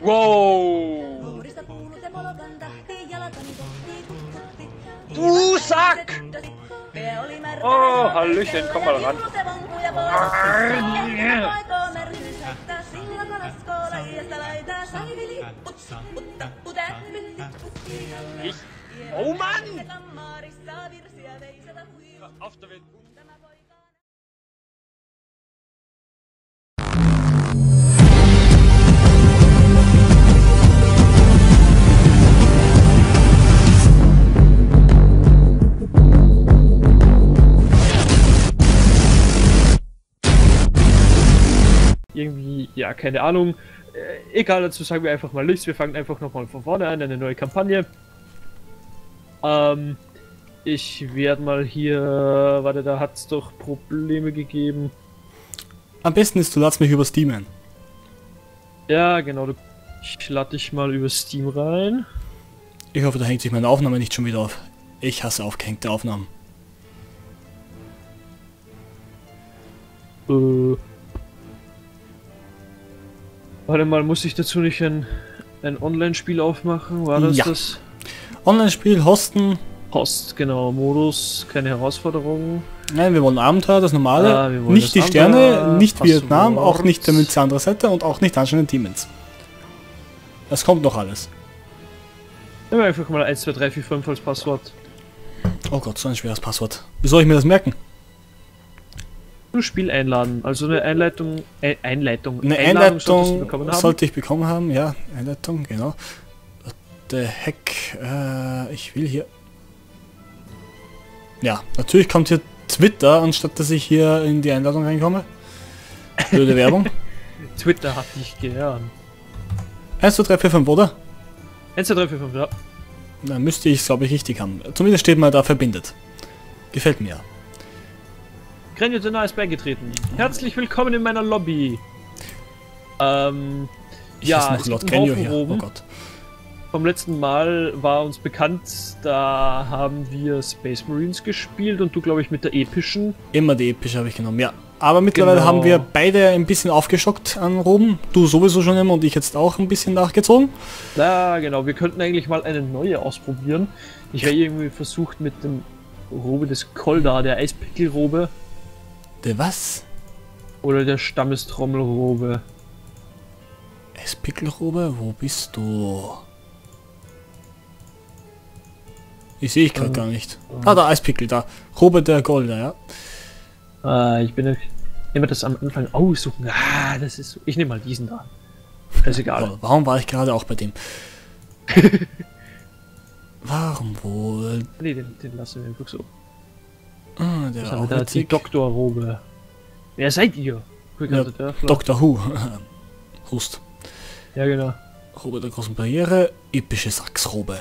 Wow! Du Sack! Oh, Hallöchen, komm mal ran. Ich... Oh Mann! Auf der Welt. Irgendwie, ja, keine Ahnung. Egal, dazu sagen wir einfach mal nichts. Wir fangen einfach nochmal von vorne an, eine neue Kampagne. Ich werde mal hier... Warte, da hat es doch Probleme gegeben. Am besten ist, du ladst mich über Steam ein. Ja, genau. Ich lade dich mal über Steam rein. Ich hoffe, da hängt sich meine Aufnahme nicht schon wieder auf. Ich hasse aufgehängte Aufnahmen. Warte mal, muss ich dazu nicht ein Online-Spiel aufmachen? War das ja. Das? Online-Spiel, Hosten. Host, genau. Modus, keine Herausforderung. Nein, wir wollen Abenteuer, das normale. Ja, wir wollen nicht das die Sterne, Abenteuer, nicht Vietnam, auch nicht damit Sandra Setter und auch nicht anscheinend Demons. Das kommt noch alles. Nehmen wir einfach mal 1, 2, 3, 4, 5 als Passwort. Oh Gott, so ein schweres Passwort. Wie soll ich mir das merken? Spiel einladen, also eine Einleitung. Eine Einleitung sollte ich bekommen haben, ja, Einleitung, genau. What the heck, ich will hier... Ja, natürlich kommt hier Twitter, anstatt dass ich hier in die Einladung reinkomme. Blöde Werbung. Twitter hat dich gern. 1, 2, 3, 4, 5, oder? 1, 2, 3, 4, 5, ja. Dann müsste ich es, glaube ich, richtig haben. Zumindest steht mal da verbindet. Gefällt mir. Grenjo, Dennar ist beigetreten. Herzlich willkommen in meiner Lobby. Ja, es gibt einen Haufen Roben. Oh Gott. Vom letzten Mal war uns bekannt, da haben wir Space Marines gespielt und du, glaube ich, mit der epischen. Immer die epische habe ich genommen, ja. Aber mittlerweile genau. Haben wir beide ein bisschen aufgestockt an Roben. Du sowieso schon immer und ich jetzt auch ein bisschen nachgezogen. Ja, genau. Wir könnten eigentlich mal eine neue ausprobieren. Ich habe irgendwie versucht mit dem Robe des Kolda, der Eispickelrobe. Der was? Oder der Stammestrommelrobe. Eispickelrobe? Wo bist du? Ich sehe ich gerade gar nicht. Ah, der Eispickel da. Robe der Golda, ja. Ich bin immer das am Anfang aussuchen. Ah, das ist so. Ich nehme mal diesen da. Ist egal. Warum war ich gerade auch bei dem? Warum wohl? Nee, den lassen wir einfach so. Ah, der war da die Doktorrobe. Wer seid ihr? Ja, Dr. Who. Hust. Ja, genau. Robe der großen Barriere, epische Sachsrobe.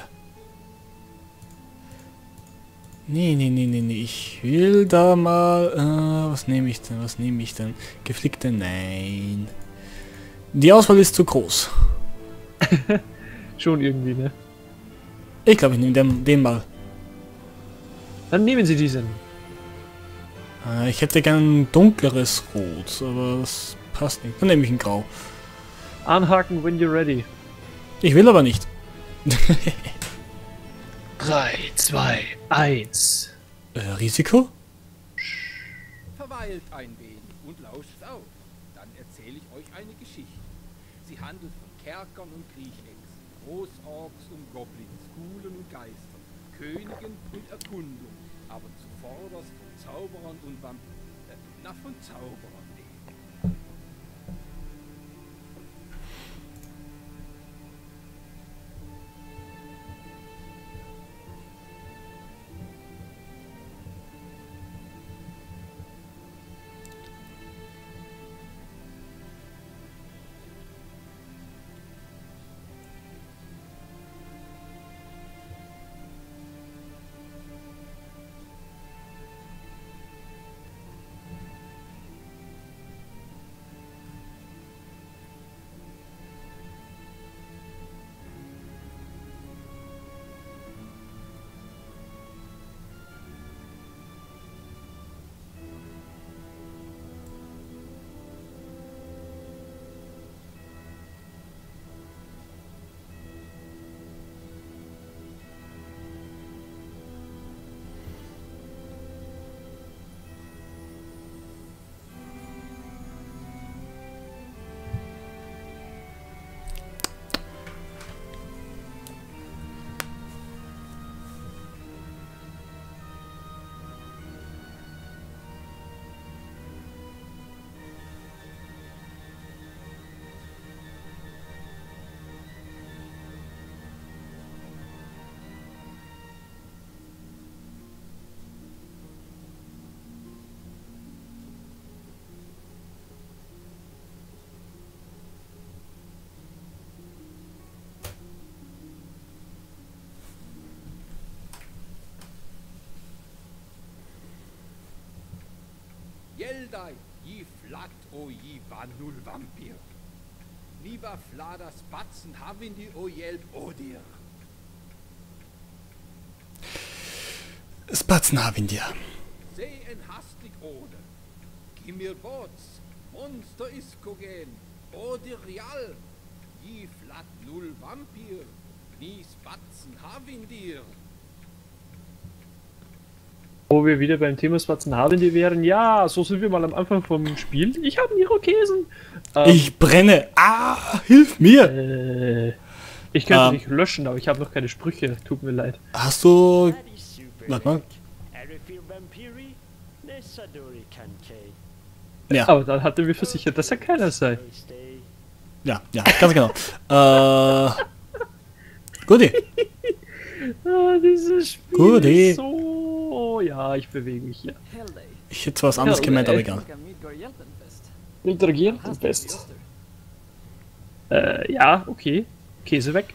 Nee, nee, nee, nee, nee. Ich will da mal... was nehme ich denn? Was nehme ich denn? Geflickte? Nein. Die Auswahl ist zu groß. Schon irgendwie, ne? Ich glaube, ich nehme den mal. Dann nehmen Sie diesen. Ich hätte gern ein dunkleres Rot, aber das passt nicht. Dann nehme ich ein Grau. Anhaken, when you're ready. Ich will aber nicht. 3, 2, 1. Risiko? Verweilt ein wenig und lauscht auf. Dann erzähle ich euch eine Geschichte. Sie handelt von Kerkern und Kriechexen, Großorks und Goblins, Ghoulen und Geistern, Königen und Erkundung, aber zuvorderst von Zauberern und Vampiren. Na, von Zauberern eben. Jelda ji flagt o ji vanul vampir. Niva fladas batzen havindi o jeld odir. Spatzen havindir. Sehen hastig ode. Gimir bots, monster iskogen, odir jal. Ji flat null vampir, ni spatzen havindir. Wo wir wieder beim Thema Spatzen Havindir wären. Ja, so sind wir mal am Anfang vom Spiel. Ich habe einen Irokesen. Ich brenne. Ah, hilf mir. Ich könnte dich löschen, aber ich habe noch keine Sprüche. Tut mir leid. Hast du... Warte mal. Ja. Aber dann hat er mir versichert, dass er keiner sei. Ja, ja, ganz genau. Guti. Ah, dieses Spiel Guti. Ist so... Oh ja, ich bewege mich hier. Ja. Ich hätte zwar was anderes gemeint, aber egal. Interagieren am Best. Ja, okay. Käse weg.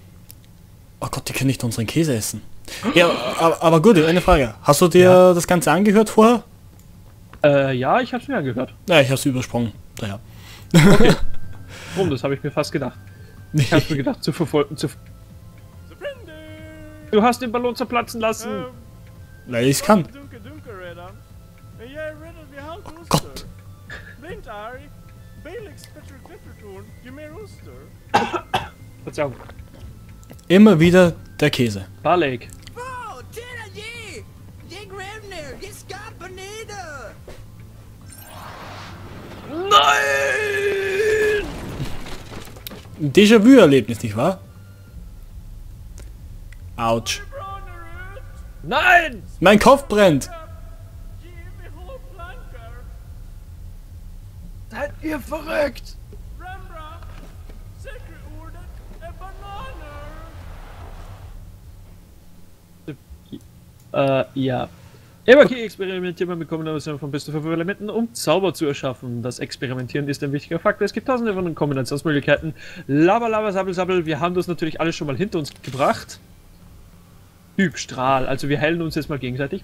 Oh Gott, die können nicht unseren Käse essen. Ja, aber gut, eine Frage. Hast du dir das Ganze angehört vorher? Ja, ich hab's mir angehört. Ja, ich hab's übersprungen. Naja. Okay. Das habe ich mir fast gedacht. Ich hab's mir gedacht, zu verfolgen. Du hast den Ballon zerplatzen lassen. Weil ich kann. Oh Gott. Verzeihung. Immer wieder der Käse. Balek. Nein! Déjà-vu-Erlebnis, nicht wahr? Autsch. Nein! Mein Kopf brennt! Seid ihr verrückt? Ja. Okay, experimentieren mit Kombinationen von bis zu 5 Elementen, um Zauber zu erschaffen. Das Experimentieren ist ein wichtiger Faktor. Es gibt tausende von Kombinationsmöglichkeiten. Laber, sabbel, sabbel. Wir haben das natürlich alles schon mal hinter uns gebracht. Strahl, also wir heilen uns jetzt mal gegenseitig.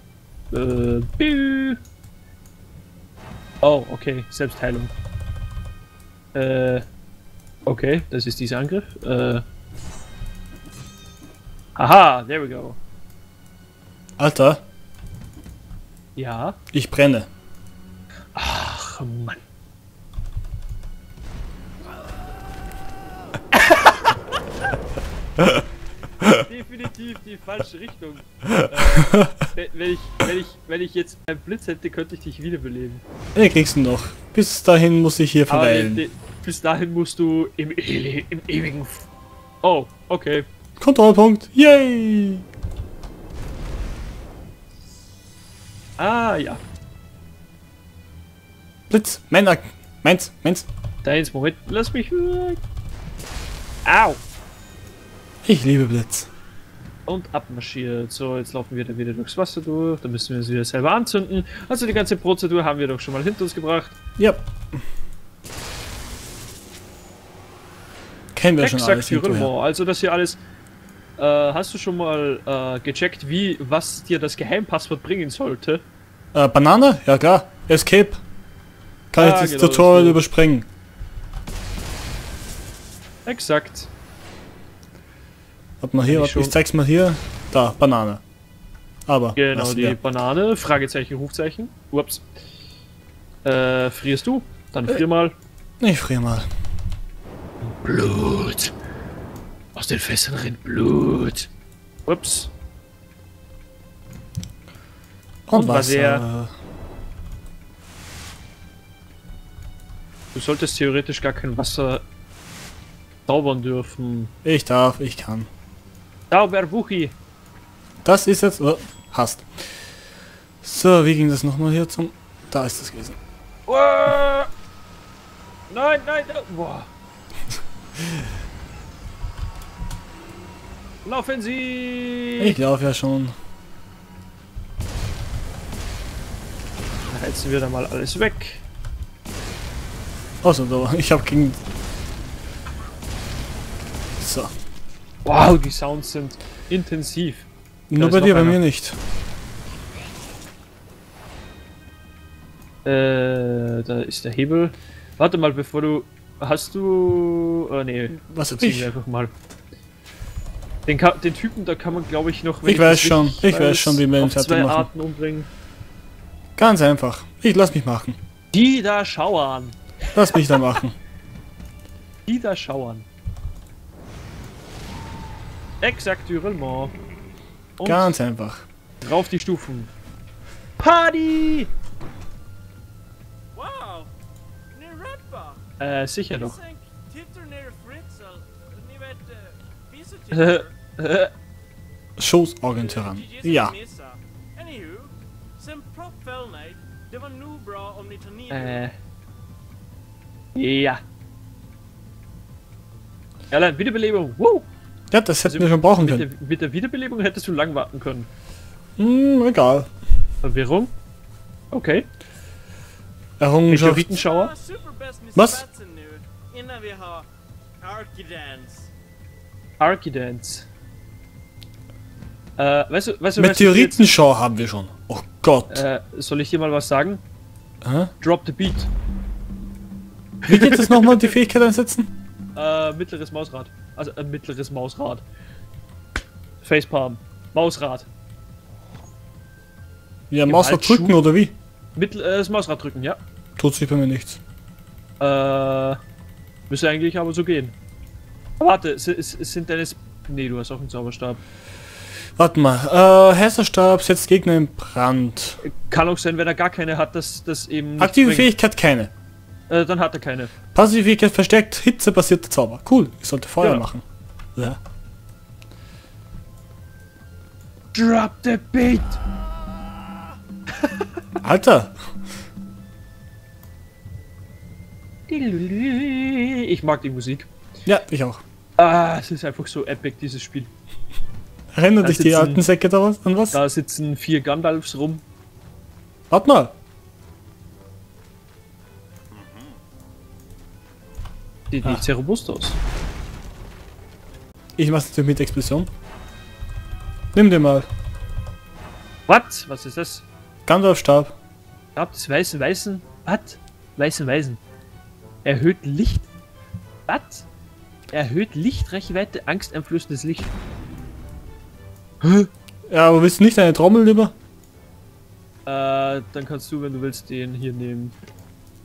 Oh, okay, Selbstheilung. Okay, das ist dieser Angriff. Aha, there we go. Alter. Ja? Ich brenne. Ach, Mann. Definitiv die falsche Richtung. Wenn ich jetzt einen Blitz hätte, könnte ich dich wiederbeleben. Den kriegst du noch. Bis dahin muss ich hier verweilen. Bis dahin musst du im ewigen... Oh, okay. Kontrollpunkt. Yay! Ah, ja. Blitz. Meins. Deins, Moment. Lass mich... Au! Ich liebe Blitz. Und abmarschiert. So, jetzt laufen wir da wieder durchs Wasser durch. Da müssen wir es wieder selber anzünden. Also die ganze Prozedur haben wir doch schon mal hinter uns gebracht. Ja. Kennen wir Exakt schon alles. Hinterher. Also das hier alles... hast du schon mal gecheckt, was dir das Geheimpasswort bringen sollte? Banane? Ja klar. Escape. Kann ich das Tutorial überspringen. Exakt. Warte mal hier, ich zeig's mal hier. Da, Banane. Aber. Genau, die Banane, Fragezeichen, Rufzeichen. Ups. Frierst du? Dann frier mal. Ich frier mal. Blut. Aus den Fässern rinnt Blut. Ups. Und Wasser. Du solltest theoretisch gar kein Wasser zaubern dürfen. Ich darf, ich kann. Zauberwuchi. Das ist jetzt... Oh, hast. So, wie ging das nochmal hier zum... Da ist das gewesen. Oh, nein, boah. Laufen Sie! Ich laufe ja schon. Da heizen wir da mal alles weg. Außer da, ich habe gegen... So. Wow, die Sounds sind intensiv. Nur bei dir, bei mir nicht. Da ist der Hebel. Warte mal, bevor du... Hast du... nee. Was jetzt? Ich einfach mal. Den Typen, da kann man, glaube ich, noch... Ich weiß schon, wie man ihn fertig machen. Auf zwei Arten umbringen. Ganz einfach. Ich lass mich machen. Die da schauern. Lass mich da machen. Die da schauern. Exakt, Durelmont. Ganz einfach. Drauf die Stufen. Party! Wow! Sicher doch. Schoßorgentyrann. Ja. Ja. Erlein, Wiederbelebung. Wow. Ja, das hätten wir schon brauchen können. Mit der Wiederbelebung hättest du lang warten können. Egal. Verwirrung? Okay. Meteoritenschauer? Was? Archidance. Weißt du, Meteoritenschau haben wir schon. Oh Gott. Soll ich dir mal was sagen? Hä? Drop the beat. Wie geht das nochmal, die Fähigkeit einsetzen? Mittleres Mausrad. Also mittleres Mausrad. Facepalm. Mausrad. Ja, Mausrad drücken oder wie? Das Mausrad drücken, ja. Tut sich bei mir nichts. Müsste eigentlich aber so gehen. Warte, es sind deine... Nee, du hast auch einen Zauberstab. Warte mal, Hässerstab setzt Gegner in Brand. Kann auch sein, wenn er gar keine hat, dass das eben nicht aktive bringt. Fähigkeit keine. Dann hat er keine. Passive Fähigkeit verstärkt, hitzebasierte Zauber. Cool, ich sollte Feuer machen. Ja. Drop the beat! Alter! Ich mag die Musik. Ja, ich auch. Ah, es ist einfach so epic, dieses Spiel. Erinnert dich die alten Säcke da an was? Da sitzen 4 Gandalfs rum. Warte mal! Sieht nicht sehr robust aus. Ich mach's natürlich mit Explosion. Nimm den mal. Was? Was ist das? Gandalfstab. Stab des weißen. Was? Weißen. Erhöht Licht. Was? Erhöht Lichtreichweite, angsteinflößendes Licht. Hä? Ja, aber willst du nicht deine Trommel lieber? Dann kannst du, wenn du willst, den hier nehmen.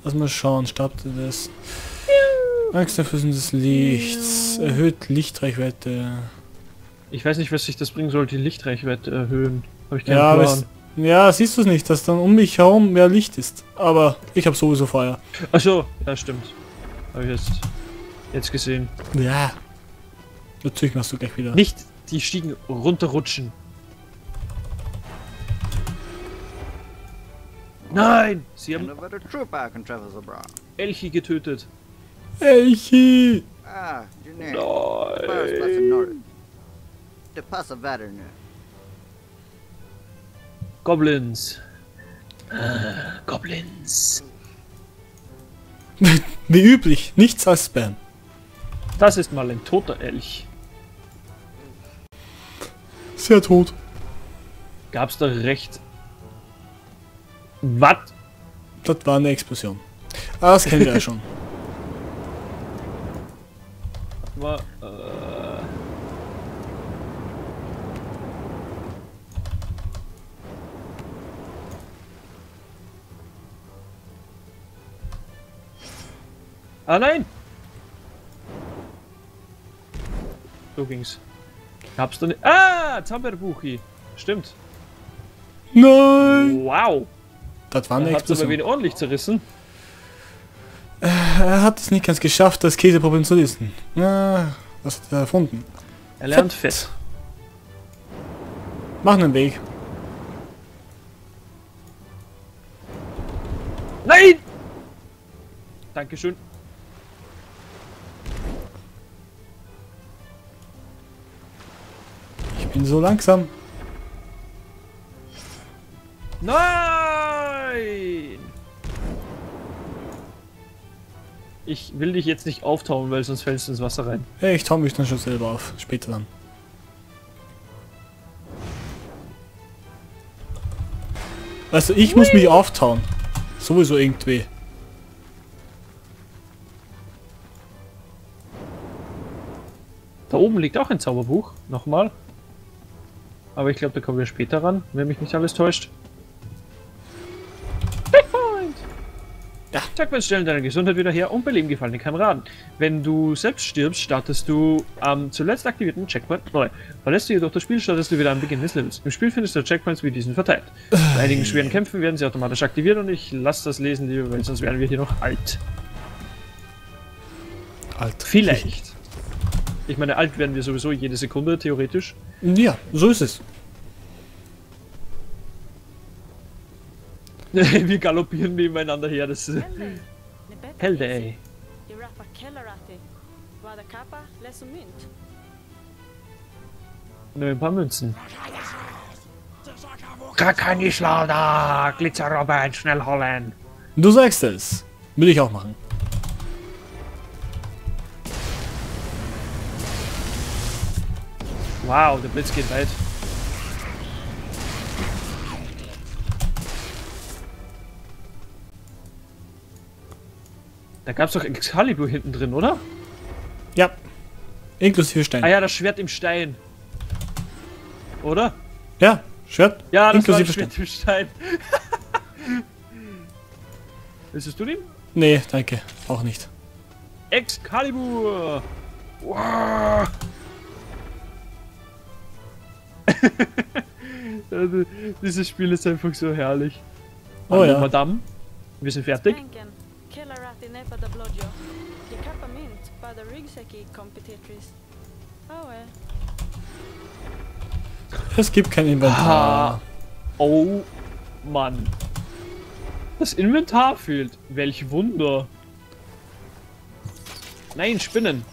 Lass mal schauen, Stab des... angsteinflößendes Lichts. Erhöht Lichtreichweite. Ich weiß nicht, was sich das bringen soll, die Lichtreichweite erhöhen. Hab ich keinen Plan. Ja, siehst du es nicht, dass dann um mich herum mehr Licht ist. Aber ich habe sowieso Feuer. Ach so, ja stimmt. Habe ich jetzt gesehen. Ja. Natürlich machst du gleich wieder. Nicht die Stiegen runterrutschen. Nein! Sie haben Elchi getötet. Elchi! Nein! Goblins. Goblins. Wie üblich, nichts als Spam. Das ist mal ein toter Elch. Sehr tot. Gab's da recht? Was? Das war eine Explosion. Ah, das kennen wir ja schon. War, Ah nein! So ging's. Hab's doch nicht. Ah! Zamberbuchi! Stimmt. Nein! Wow! Das war eine Explosion. Hat's aber wieder ordentlich zerrissen. Er hat es nicht ganz geschafft, das Käseproblem zu lösen. Na, was hat er erfunden? Er lernt fett. Mach einen Weg. Nein! Dankeschön. Bin so langsam. Nein! Ich will dich jetzt nicht auftauen, weil sonst fällst du ins Wasser rein. Hey, ich tau mich dann schon selber auf. Später dann. Also ich muss mich auftauen. Sowieso irgendwie. Da oben liegt auch ein Zauberbuch. Nochmal. Aber ich glaube, da kommen wir später ran, wenn mich nicht alles täuscht. Checkpoint! Ja. Checkpoint stellen deine Gesundheit wieder her und beleben gefallene Kameraden. Wenn du selbst stirbst, startest du am zuletzt aktivierten Checkpoint neu. Verlässt du jedoch das Spiel, startest du wieder am Beginn des Levels. Im Spiel findest du Checkpoints wie diesen verteilt. Bei einigen schweren Kämpfen werden sie automatisch aktiviert und ich lasse das lesen, liebe, weil sonst werden wir hier noch alt. Alt. Vielleicht. Ich meine, alt werden wir sowieso jede Sekunde, theoretisch. Ja, so ist es. Wir galoppieren nebeneinander her, das ist... Helde, ey. Nur ein paar Münzen. Gar keine Schlauder! Glitzerrobben, schnell holen! Du sagst es. Will ich auch machen. Wow, der Blitz geht weit. Da gab's doch Excalibur hinten drin, oder? Ja. Inklusive Stein. Ah ja, das Schwert im Stein. Oder? Ja, Schwert. Ja, das inklusive war das Schwert im Stein. Willst du den? Nee, danke. Auch nicht. Excalibur! Wow. Dieses Spiel ist einfach so herrlich. Oh hallo, ja. Madame, wir sind fertig. Es gibt kein Inventar. Ah, oh Mann. Das Inventar fehlt. Welch Wunder. Nein, Spinnen.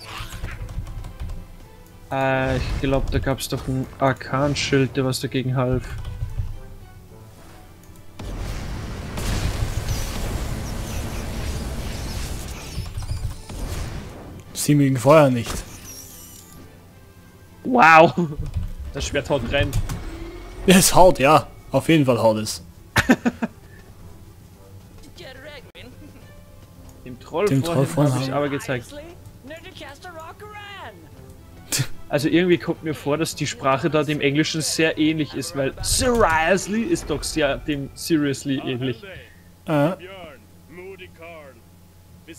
Ich glaube, da gab es doch ein Arkanschild, der was dagegen half. Sie mögen Feuer nicht. Wow! Das Schwert haut rein. Es haut, ja. Auf jeden Fall haut es. Dem Troll vorhin habe ich aber gezeigt. Also irgendwie kommt mir vor, dass die Sprache da dem Englischen sehr ähnlich ist, weil seriously ist doch sehr dem seriously ähnlich. Ah.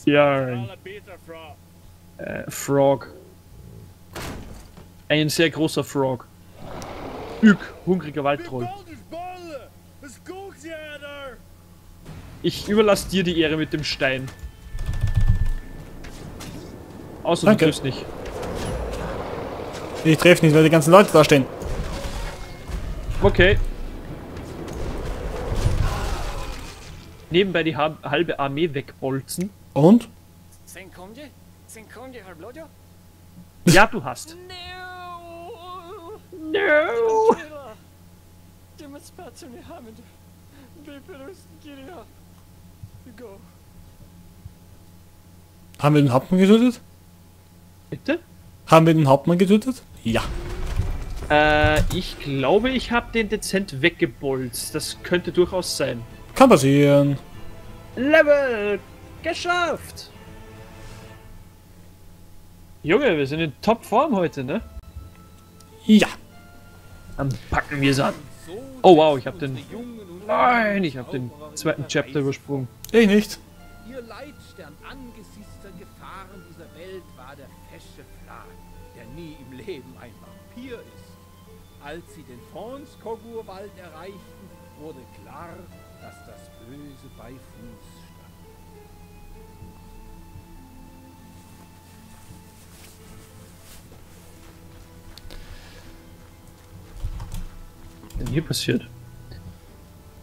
Björn. Frog. Ein sehr großer Frog. Ück, hungriger Waldtroll. Ich überlasse dir die Ehre mit dem Stein. Außer du triffst nicht. Ich treffe nicht, weil die ganzen Leute da stehen. Okay. Nebenbei die halbe Armee wegbolzen. Und? Ja, du hast. No. Haben wir den Hauptmann getötet? Bitte? Haben wir den Hauptmann getötet? Ja. Ich glaube, ich habe den dezent weggebolzt. Das könnte durchaus sein. Kann passieren. Level geschafft. Junge, wir sind in Topform heute, ne? Ja. Dann packen wir es an. Oh wow, ich habe den... Nein, ich habe den zweiten Chapter übersprungen. Ich nicht. Ihr Leitstern angesichts der Gefahren dieser Welt war der fesche Plan, der nie im Leben ein Papier ist. Als sie den Franz-Kogur-Wald erreichten, wurde klar, dass das Böse bei Fuß stand. Was ist denn hier passiert?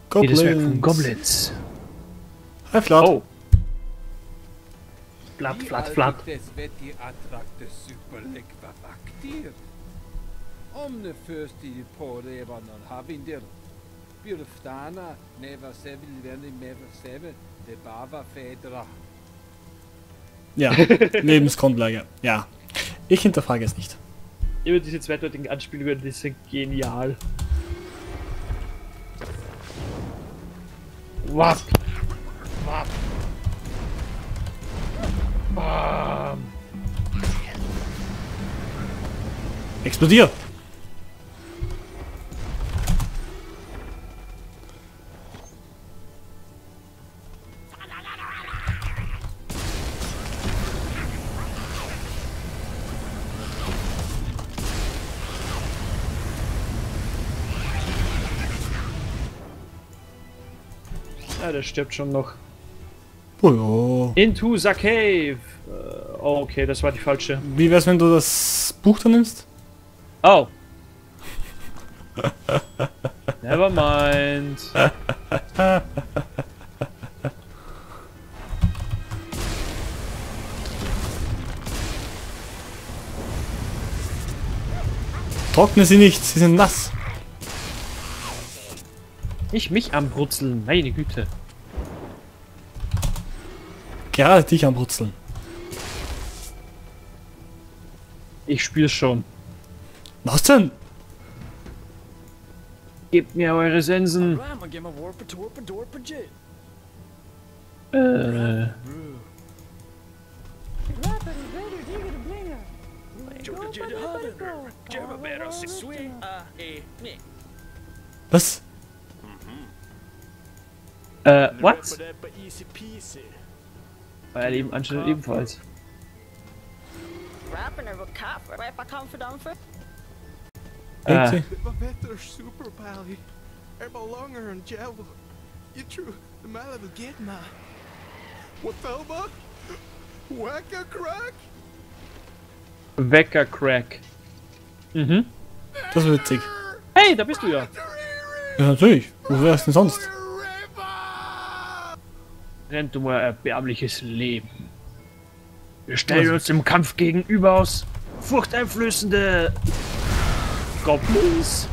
Goblins. Jedes Werk von Goblins. Hi, Flat. Oh. Flat, flat, flat. Ja, Lebensgrundlage. Ja. Ich hinterfrage es nicht. Über diese zweideutigen Anspielungen, die sind genial. Wow. Bam. Bam. Explodier! Ja, der stirbt schon noch. Oh ja. Into the cave. Oh, okay, das war die falsche. Wie wär's, wenn du das Buch da nimmst? Oh. Never mind. Trockne sie nicht, sie sind nass. Ich mich am Brutzeln, meine Güte. Gerade dich am Brutzeln. Ich spür's schon. Was denn? Gebt mir eure Sensen. Was? What? Euer Leben anscheinend ebenfalls. Wecker Crack. Mhm. Das ist witzig. Hey, da bist du ja. Ja, natürlich. Wo wärst denn sonst? Rennt um euer erbärmliches Leben. Wir stellen uns im Kampf gegenüber aus furchteinflößende Goblins.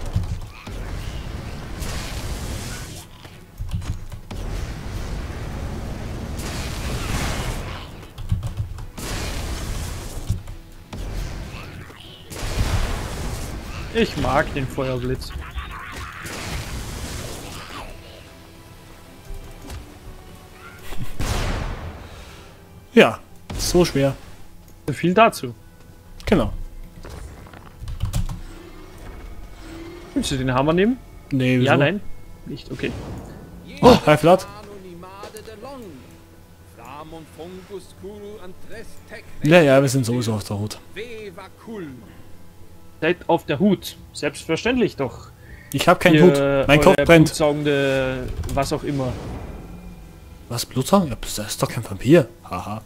Ich mag den Feuerblitz. Ja, so schwer. Viel dazu. Genau. Willst du den Hammer nehmen? Nee, wieso? Ja, nein. Nicht, okay. Oh, High Flat. Ja, ja, wir sind sowieso auf der Hut. Seid auf der Hut. Selbstverständlich doch. Ich hab keinen Hut. Mein Kopf brennt. Blutsaugende, was auch immer. Was, Blutsaugen? Ja, das ist doch kein Vampir. Haha.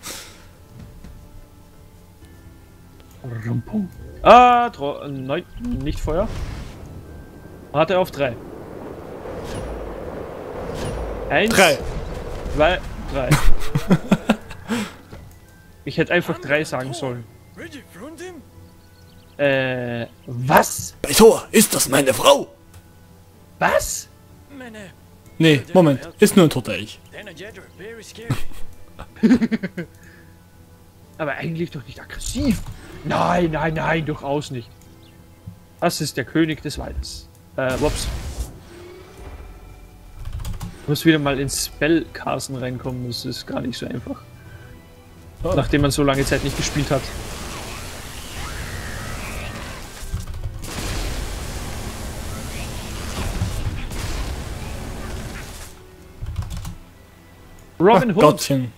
Ah, nein, nicht Feuer. Warte auf 3. 1, 3. 2, 3. Ich hätte einfach 3 sagen sollen. Was? Bei Tor, ist das meine Frau? Was? Nee, Moment, ist nur ein toter Elch. Aber eigentlich doch nicht aggressiv. Nein, nein, nein, durchaus nicht. Das ist der König des Waldes. Wops. Ich muss wieder mal ins Spellcasten reinkommen, das ist gar nicht so einfach. Oh. Nachdem man so lange Zeit nicht gespielt hat. Robin Hood. Gottchen.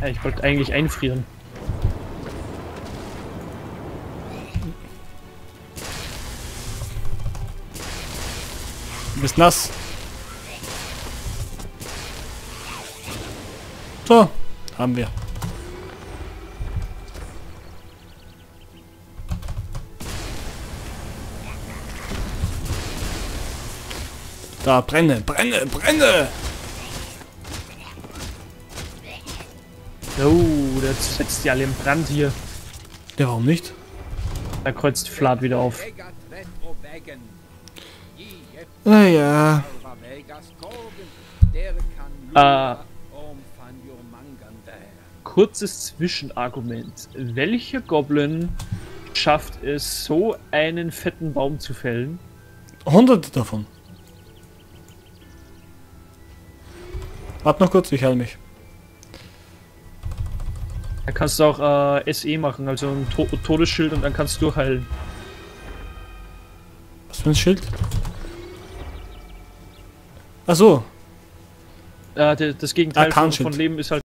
Ja, ich wollte eigentlich einfrieren. Du bist nass. So, haben wir. Da, brenne, brenne, brenne! Oh, der setzt ja alle im Brand hier. Ja, warum nicht? Da kreuzt Flat wieder auf. Naja. Kurzes Zwischenargument. Welcher Goblin schafft es, so einen fetten Baum zu fällen? Hunderte davon. Warte noch kurz, ich heile mich. Da kannst du auch SE machen, also ein Todesschild, und dann kannst du heilen. Was für ein Schild? Achso. Das Gegenteil von Leben ist halt